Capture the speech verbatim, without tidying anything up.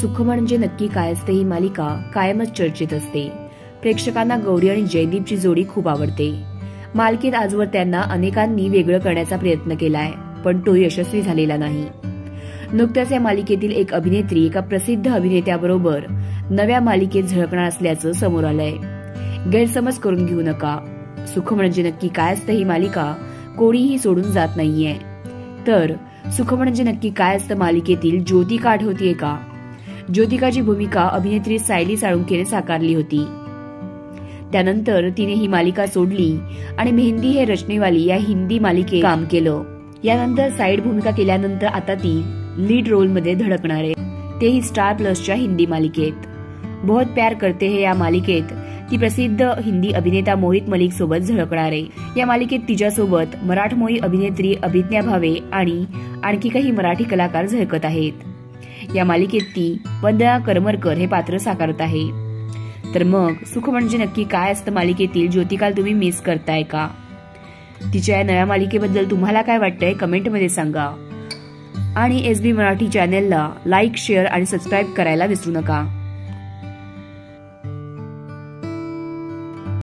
सुख म्हणजे नक्की काय असतं ही मालिका कायमच चर्चेत असते. प्रेक्षकांना गौरी आणि जयदीपची जोडी खूप आवडते. मालिकेत आजवर त्यांना अनेकांनी वेगळं करण्याचा प्रयत्न केलाय, पण तो यशस्वी झालेला नाही. नुकत्याच या मालिकेतील एक अभिनेत्री एका प्रसिद्ध अभिनेत्याबरोबर नव्या मालिकेत झळकणार असल्याचं समोर आलंय. गैरसमज करून घेऊ नका, सुख म्हणजे नक्की काय असतं ही मालिका कोणीही सोडून जात नाहीये. तर सुख म्हणजे नक्की काय असतं मालिकेतील ज्योतिका आठवतीये का? ज्योतिकाची भूमिका अभिनेत्री सायली साळुंकेने साकारली होती. त्यानंतर तिने ही मालिका सोडली आणि मेहंदी हे रचनेवाली या हिंदी मालिकेत काम केलं. यानंतर साईड भूमिका केल्यानंतर आता ती लीड रोलमध्ये धडकणार आहे, तेही स्टार प्लसच्या हिंदी मालिकेत. बहुत प्यार करते हे या मालिकेत ती प्रसिद्ध हिंदी अभिनेता मोहित मलिक सोबत झळकणार आहे. या मालिकेत तिच्यासोबत मराठमोळी अभिनेत्री अभिज्ञा भावे आणि आणखी काही मराठी कलाकार झळकत आहेत. या मालिकेत ती वंदना करमरकर हे पात्र साकारत आहे. तर मग सुख म्हणजे नक्की काय असतं मालिकेतील ज्योतिकाला तुम्ही मिस करताय का? तिच्या या नव्या मालिकेबद्दल तुम्हाला काय वाटतंय कमेंटमध्ये सांगा. आणि एसबी मराठी चॅनेलला लाईक, शेअर आणि सबस्क्राईब करायला विसरू नका.